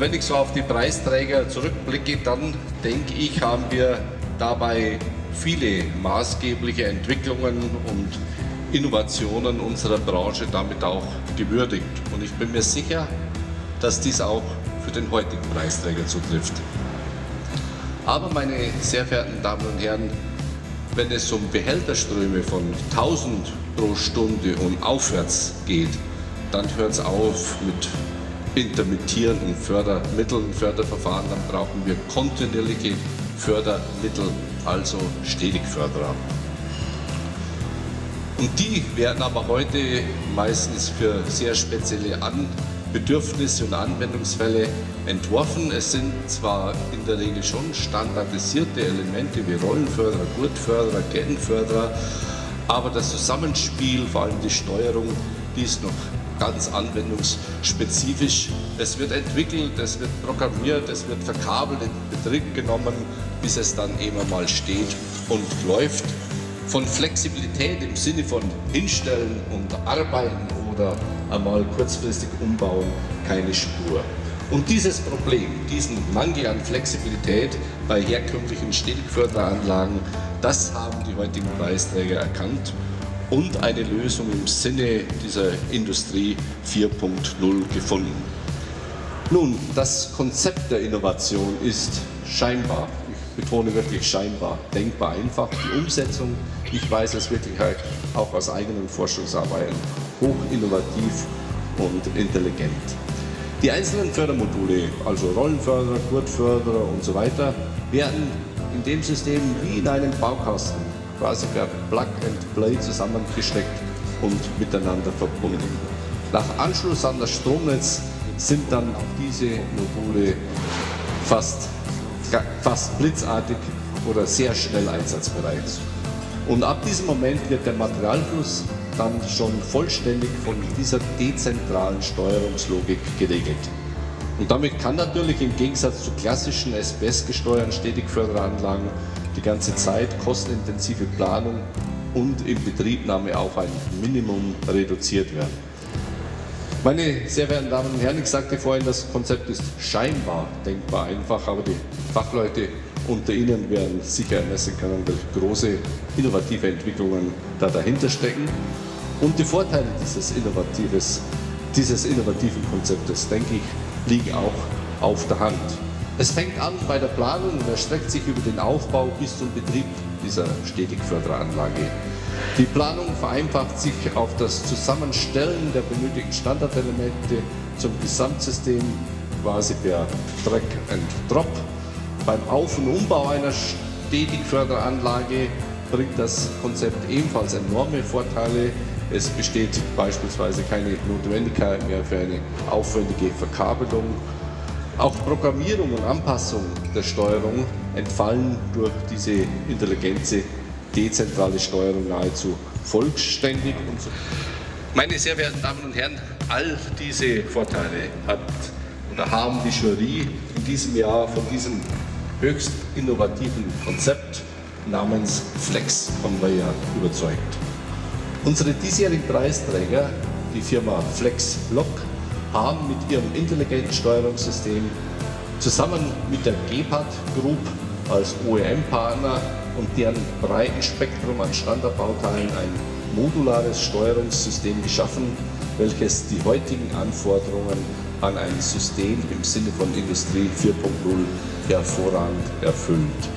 Und wenn ich so auf die Preisträger zurückblicke, dann denke ich, haben wir dabei viele maßgebliche Entwicklungen und Innovationen unserer Branche damit auch gewürdigt. Und ich bin mir sicher, dass dies auch für den heutigen Preisträger zutrifft. Aber meine sehr verehrten Damen und Herren, wenn es um Behälterströme von 1000 pro Stunde und aufwärts geht, dann hört es auf mit intermittierenden Fördermitteln, Förderverfahren, dann brauchen wir kontinuierliche Fördermittel, also Stetigförderer. Und die werden aber heute meistens für sehr spezielle Bedürfnisse und Anwendungsfälle entworfen. Es sind zwar in der Regel schon standardisierte Elemente wie Rollenförderer, Gurtförderer, Kettenförderer, aber das Zusammenspiel, vor allem die Steuerung, die ist noch ganz anwendungsspezifisch. Es wird entwickelt, es wird programmiert, es wird verkabelt, in Betrieb genommen, bis es dann eben mal steht und läuft. Von Flexibilität im Sinne von hinstellen und arbeiten oder einmal kurzfristig umbauen, keine Spur. Und dieses Problem, diesen Mangel an Flexibilität bei herkömmlichen Stetigförderanlagen, das haben die heutigen Preisträger erkannt und eine Lösung im Sinne dieser Industrie 4.0 gefunden. Nun, das Konzept der Innovation ist scheinbar, ich betone wirklich scheinbar, denkbar einfach. Die Umsetzung, ich weiß es wirklich halt auch aus eigenen Forschungsarbeiten, hoch innovativ und intelligent. Die einzelnen Fördermodule, also Rollenförderer, Gurtförderer und so weiter, werden in dem System wie in einem Baukasten quasi per Plug&Play zusammengesteckt und miteinander verbunden. Nach Anschluss an das Stromnetz sind dann auch diese Module fast blitzartig oder sehr schnell einsatzbereit. Und ab diesem Moment wird der Materialfluss dann schon vollständig von dieser dezentralen Steuerungslogik geregelt. Und damit kann natürlich im Gegensatz zu klassischen SPS-gesteuerten Stetigförderanlagen die ganze Zeit kostenintensive Planung und Inbetriebnahme auf ein Minimum reduziert werden. Meine sehr verehrten Damen und Herren, ich sagte vorhin, das Konzept ist scheinbar denkbar einfach, aber die Fachleute unter Ihnen werden sicher ermessen können, welche große innovative Entwicklungen da dahinter stecken. Und die Vorteile dieses innovativen Konzeptes, denke ich, liegen auch auf der Hand. Es fängt an bei der Planung und erstreckt sich über den Aufbau bis zum Betrieb dieser Stetigförderanlage. Die Planung vereinfacht sich auf das Zusammenstellen der benötigten Standardelemente zum Gesamtsystem, quasi per Drag and Drop. Beim Auf- und Umbau einer Stetigförderanlage bringt das Konzept ebenfalls enorme Vorteile. Es besteht beispielsweise keine Notwendigkeit mehr für eine aufwendige Verkabelung. Auch Programmierung und Anpassung der Steuerung entfallen durch diese intelligente, dezentrale Steuerung nahezu vollständig. Und so. Meine sehr verehrten Damen und Herren, all diese Vorteile haben die Jury in diesem Jahr von diesem höchst innovativen Konzept namens FlexConveyor überzeugt. Unsere diesjährigen Preisträger, die Firma flexlog, haben mit ihrem intelligenten Steuerungssystem zusammen mit der Gepard Group als OEM-Partner und deren breiten Spektrum an Standardbauteilen ein modulares Steuerungssystem geschaffen, welches die heutigen Anforderungen an ein System im Sinne von Industrie 4.0 hervorragend erfüllt.